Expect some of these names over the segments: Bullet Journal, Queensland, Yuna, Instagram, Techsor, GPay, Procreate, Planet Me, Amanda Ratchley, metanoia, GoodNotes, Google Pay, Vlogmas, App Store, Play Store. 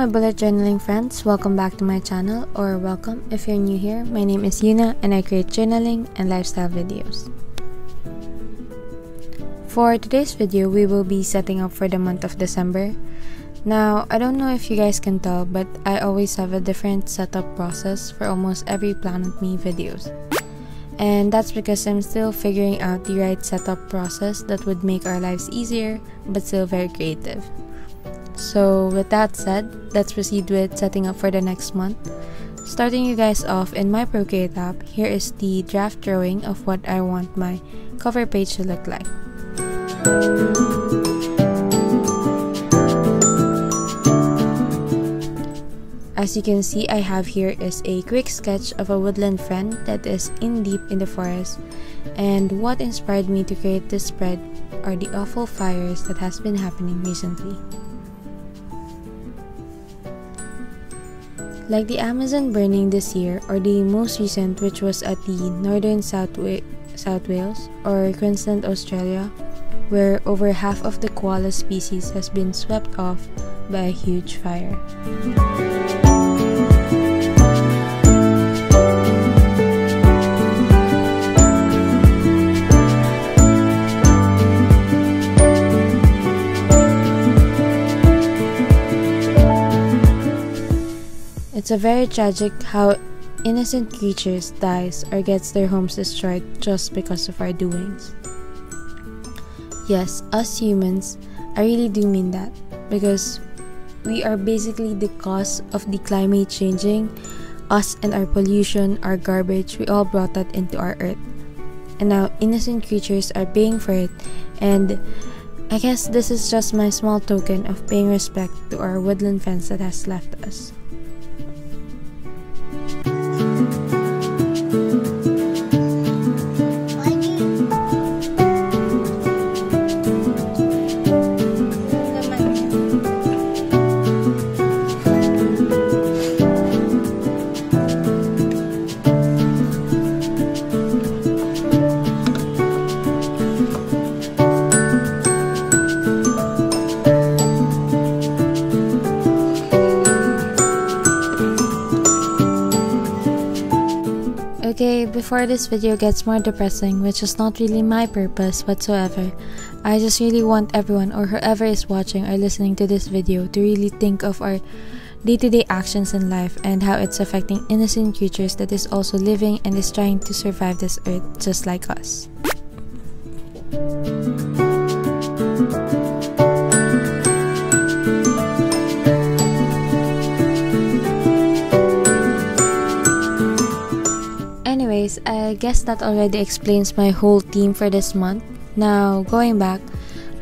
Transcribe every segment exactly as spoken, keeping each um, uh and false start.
my bullet journaling friends, welcome back to my channel, or welcome if you're new here. My name is Yuna and I create journaling and lifestyle videos. For today's video, we will be setting up for the month of December. Now, I don't know if you guys can tell, but I always have a different setup process for almost every Planet Me videos. And that's because I'm still figuring out the right setup process that would make our lives easier, but still very creative. So with that said, let's proceed with setting up for the next month. Starting you guys off in my Procreate app, here is the draft drawing of what I want my cover page to look like. As you can see, I have here is a quick sketch of a woodland friend that is in deep in the forest, and what inspired me to create this spread are the awful fires that has been happening recently. Like the Amazon burning this year, or the most recent, which was at the northern South, South Wales or Queensland, Australia, where over half of the koala species has been swept off by a huge fire. It's a very tragic how innocent creatures dies or gets their homes destroyed just because of our doings. Yes, us humans, I really do mean that, because we are basically the cause of the climate changing. Us and our pollution, our garbage, we all brought that into our earth. And now innocent creatures are paying for it, and I guess this is just my small token of paying respect to our woodland friends that has left us. Okay, before this video gets more depressing, which is not really my purpose whatsoever, I just really want everyone or whoever is watching or listening to this video to really think of our day-to-day actions in life and how it's affecting innocent creatures that is also living and is trying to survive this earth just like us. I guess that already explains my whole theme for this month. Now, going back,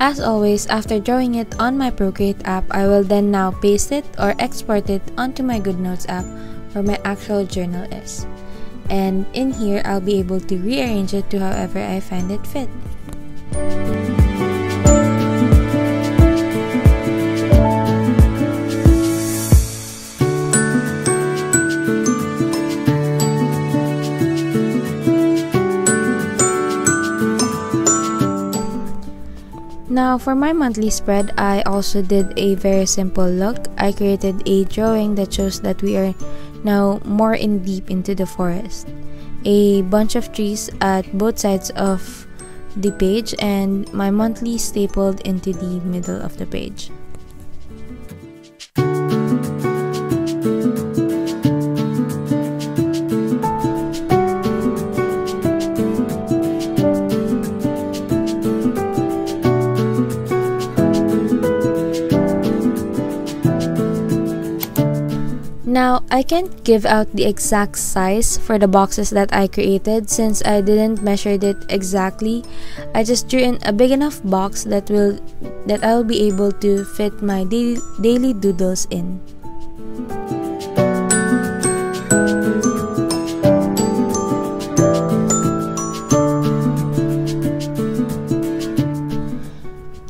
as always, after drawing it on my Procreate app, I will then now paste it or export it onto my GoodNotes app where my actual journal is. And in here, I'll be able to rearrange it to however I find it fit. Now, for my monthly spread, I also did a very simple look. I created a drawing that shows that we are now more in deep into the forest. A bunch of trees at both sides of the page, and my monthly stapled into the middle of the page. Now, I can't give out the exact size for the boxes that I created since I didn't measure it exactly. I just drew in a big enough box that will that I'll be able to fit my daily, daily doodles in.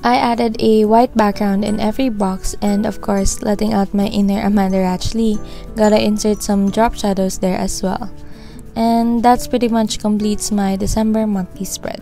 I added a white background in every box, and of course, letting out my inner Amanda Ratchley, gotta insert some drop shadows there as well. And that's pretty much completes my December monthly spread.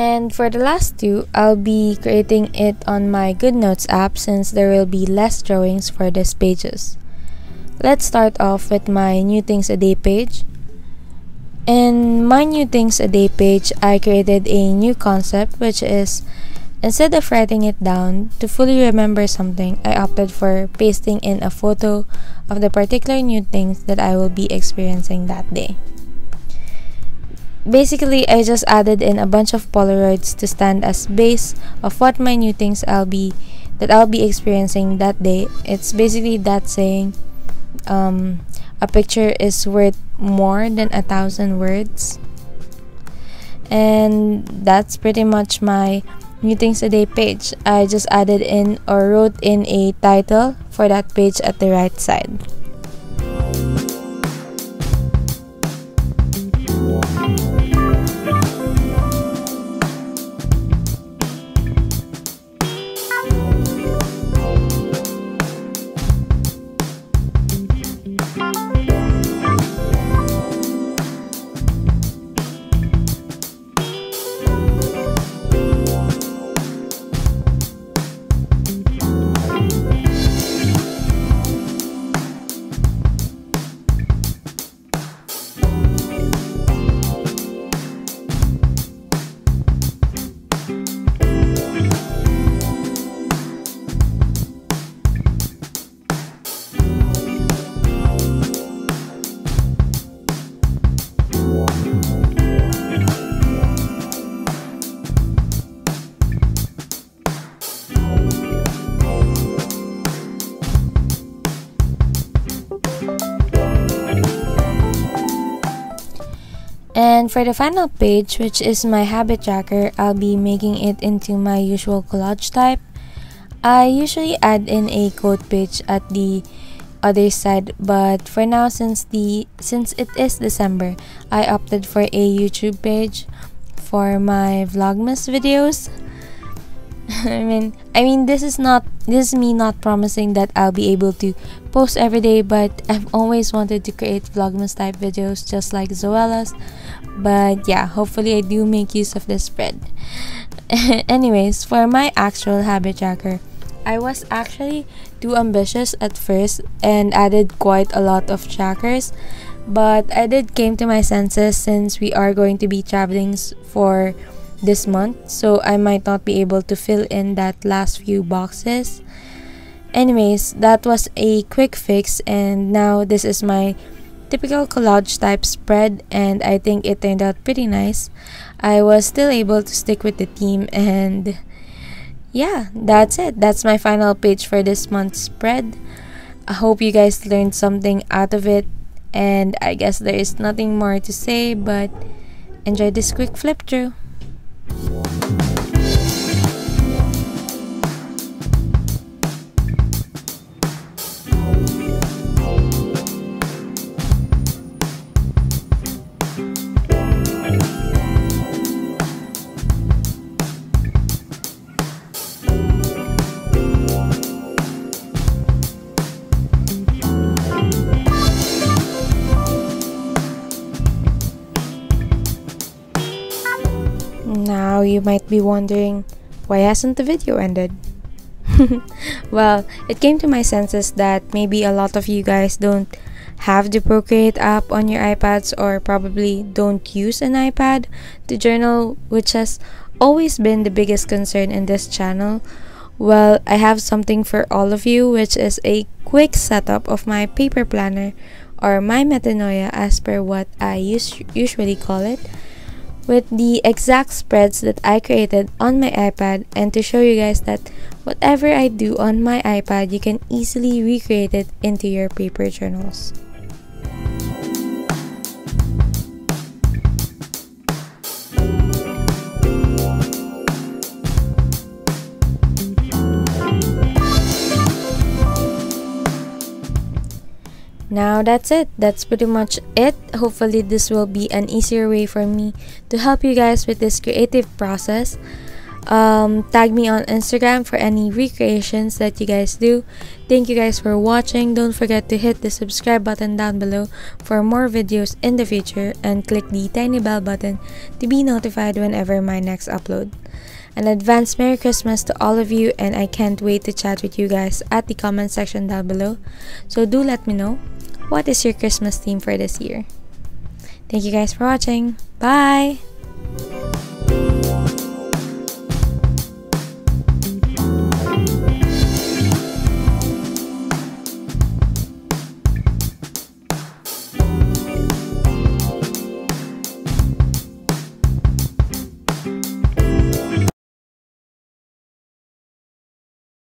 And for the last two, I'll be creating it on my GoodNotes app since there will be less drawings for these pages. Let's start off with my New Things a Day page. In my New Things a Day page, I created a new concept, which is instead of writing it down, to fully remember something, I opted for pasting in a photo of the particular new things that I will be experiencing that day. Basically, I just added in a bunch of Polaroids to stand as base of what my new things I'll be that I'll be experiencing that day. It's basically that saying, um, a picture is worth more than a thousand words. And that's pretty much my New Things a Day page. I just added in or wrote in a title for that page at the right side. And for the final page, which is my habit tracker, I'll be making it into my usual collage type. I usually add in a quote page at the other side, but for now, since the since it is December, I opted for a YouTube page for my Vlogmas videos. I mean, I mean, this is not this is me not promising that I'll be able to post every day, but I've always wanted to create Vlogmas type videos just like Zoella's. But yeah, hopefully I do make use of this spread. Anyways, for my actual habit tracker, I was actually too ambitious at first and added quite a lot of trackers, but I did came to my senses since we are going to be traveling for this month, so I might not be able to fill in that last few boxes. Anyways, that was a quick fix, and now this is my typical collage type spread, and I think it turned out pretty nice. I was still able to stick with the theme, and yeah, that's it. That's my final page for this month's spread. I hope you guys learned something out of it, and I guess there is nothing more to say, but enjoy this quick flip through. Now you might be wondering, why hasn't the video ended? Well, it came to my senses that maybe a lot of you guys don't have the Procreate app on your iPads, or probably don't use an iPad to journal, which has always been the biggest concern in this channel. Well, I have something for all of you, which is a quick setup of my paper planner, or my metanoia as per what I us- usually call it, with the exact spreads that I created on my iPad, and to show you guys that whatever I do on my iPad, you can easily recreate it into your paper journals. Now that's it. That's pretty much it. Hopefully this will be an easier way for me to help you guys with this creative process. Um, tag me on Instagram for any recreations that you guys do. Thank you guys for watching. Don't forget to hit the subscribe button down below for more videos in the future, and click the tiny bell button to be notified whenever my next upload. An advanced Merry Christmas to all of you, and I can't wait to chat with you guys at the comment section down below. So do let me know, what is your Christmas theme for this year? Thank you guys for watching. Bye!